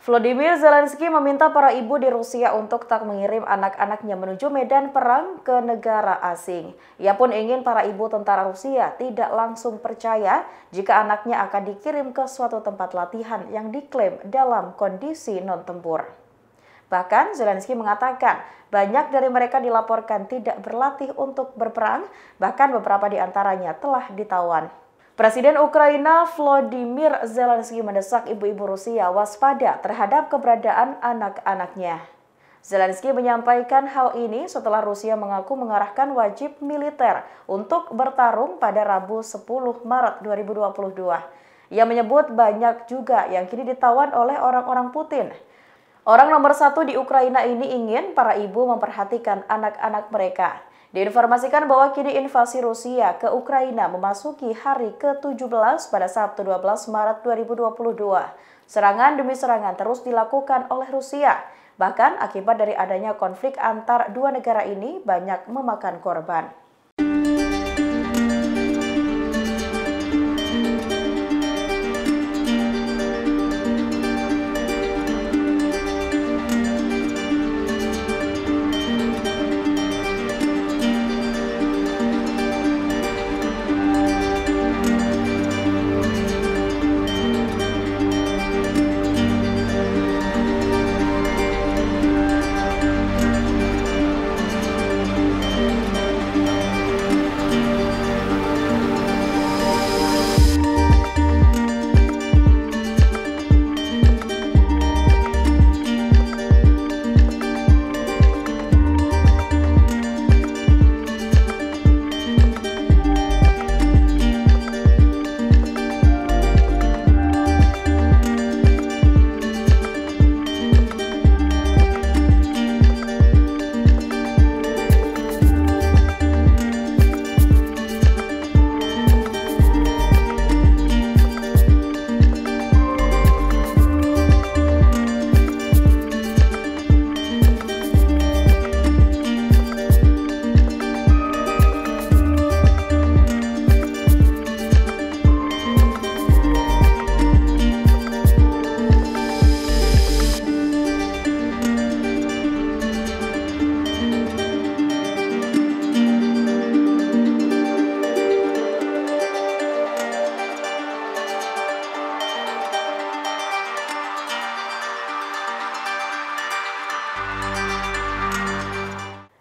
Volodymyr Zelensky meminta para ibu di Rusia untuk tak mengirim anak-anaknya menuju medan perang ke negara asing. Ia pun ingin para ibu tentara Rusia tidak langsung percaya jika anaknya akan dikirim ke suatu tempat latihan yang diklaim dalam kondisi non-tempur. Bahkan Zelensky mengatakan banyak dari mereka dilaporkan tidak berlatih untuk berperang, bahkan beberapa di antaranya telah ditawan. Presiden Ukraina Volodymyr Zelensky mendesak ibu-ibu Rusia waspada terhadap keberadaan anak-anaknya. Zelensky menyampaikan hal ini setelah Rusia mengaku mengarahkan wajib militer untuk bertarung pada Rabu 10 Maret 2022. Ia menyebut banyak juga yang kini ditawan oleh orang-orang Putin. Orang nomor satu di Ukraina ini ingin para ibu memperhatikan anak-anak mereka. Diinformasikan bahwa kini invasi Rusia ke Ukraina memasuki hari ke-17 pada Sabtu 12 Maret 2022. Serangan demi serangan terus dilakukan oleh Rusia. Bahkan akibat dari adanya konflik antar dua negara ini banyak memakan korban.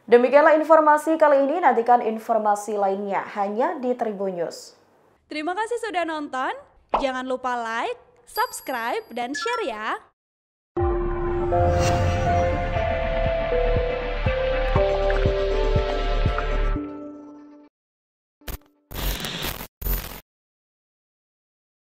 Demikianlah informasi kali ini, nantikan informasi lainnya hanya di Tribun News. Terima kasih sudah nonton, jangan lupa like, subscribe, dan share ya!